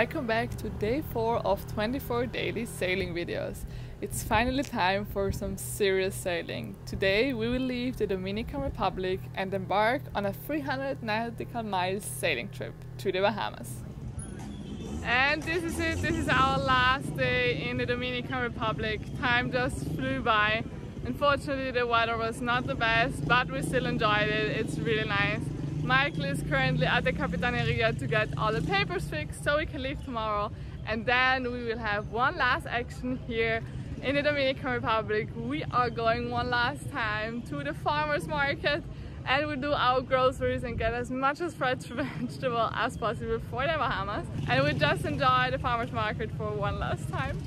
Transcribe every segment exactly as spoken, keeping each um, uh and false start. Welcome back to day four of twenty-four daily sailing videos. It's finally time for some serious sailing. Today we will leave the Dominican Republic and embark on a three hundred nautical miles sailing trip to the Bahamas. And this is it, this is our last day in the Dominican Republic. Time just flew by. Unfortunately the weather was not the best, but we still enjoyed it, it's really nice. Michael is currently at the Capitaneria to get all the papers fixed so we can leave tomorrow, and then we will have one last action here in the Dominican Republic. We are going one last time to the farmers market and we do our groceries and get as much as fresh vegetable as possible for the Bahamas, and we just enjoy the farmers market for one last time.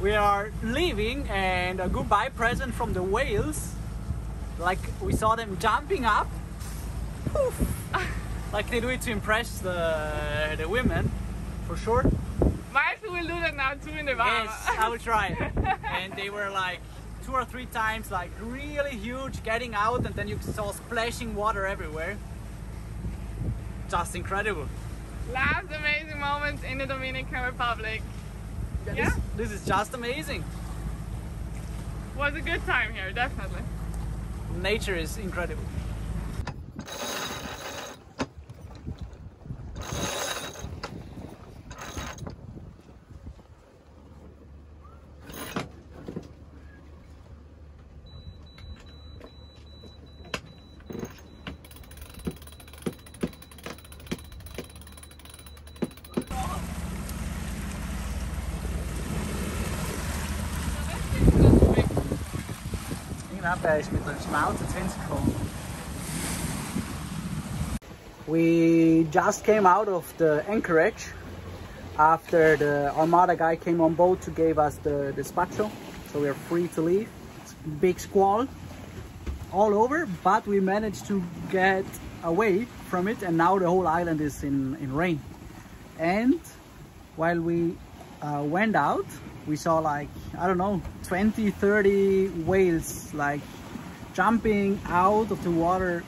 We are leaving, and a goodbye present from the whales. Like, we saw them jumping up, like they do it to impress the the women, for sure. Michael will do that now too in the Bahamas. Yes, I will try. And they were like two or three times, like really huge, getting out, and then you saw splashing water everywhere. Just incredible. Last amazing moments in the Dominican Republic. Yeah, yeah? This, this is just amazing. Was a good time here, definitely. Nature is incredible. We just came out of the anchorage after the Armada guy came on boat to give us the despacho, so we are free to leave. It's a big squall all over, but we managed to get away from it, and now the whole island is in, in rain. And while we uh, went out, we saw like, I don't know, twenty, thirty whales like jumping out of the water.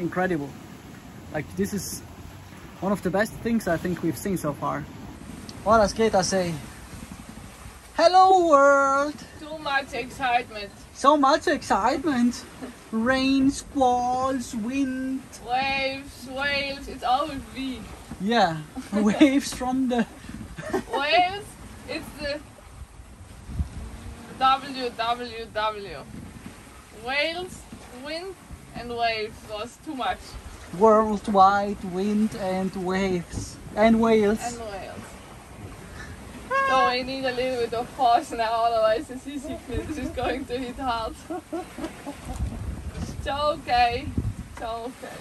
Incredible. Like, this is one of the best things I think we've seen so far. What does Keita say? Hello world! Too much excitement. So much excitement. Rain, squalls, wind. Waves, whales, it's all with V. Yeah, waves from the... Waves? It's the W W W. Whales, wind and waves was too much. Worldwide wind and waves. And whales. And whales. So we need a little bit of force now, otherwise the seasickness is going to hit hard. It's okay. It's okay.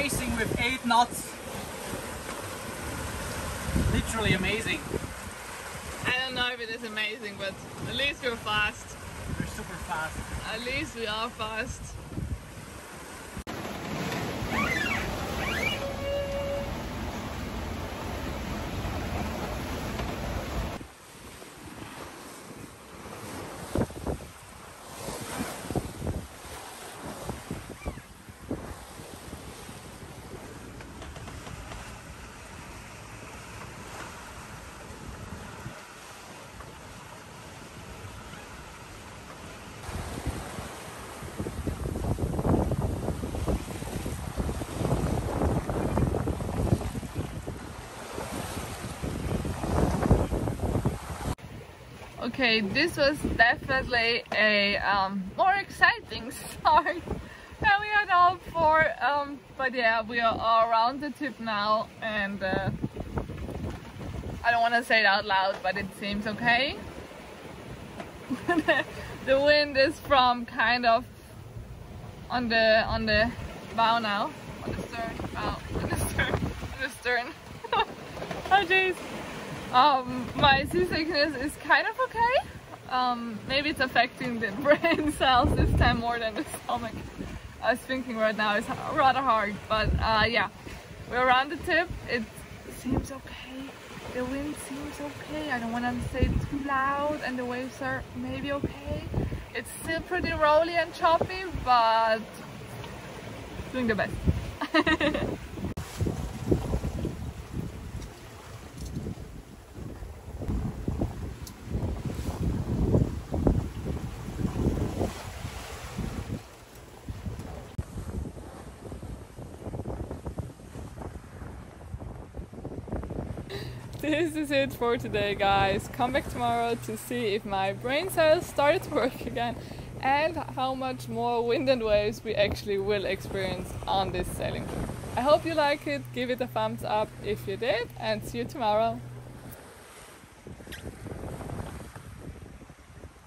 racing with eight knots. Literally amazing. I don't know if it is amazing, but at least we're fast. We're super fast. At least we are fast. Okay, this was definitely a um, more exciting start than we had hoped for, um, but yeah, we are around the tip now, and uh, I don't want to say it out loud, but it seems okay. The wind is from kind of on the on the bow now, on the stern bow, on the stern, on the stern. Oh jeez. Um, my seasickness is kind of okay. Um, maybe it's affecting the brain cells this time more than the stomach. I was thinking right now it's rather hard, but uh, yeah, we're around the tip. It seems okay. The wind seems okay. I don't want to say it too loud, and the waves are maybe okay. It's still pretty rolly and choppy, but doing the best. This is it for today, guys. Come back tomorrow to see if my brain cells started to work again and how much more wind and waves we actually will experience on this sailing trip. I hope you like it. Give it a thumbs up if you did, and see you tomorrow.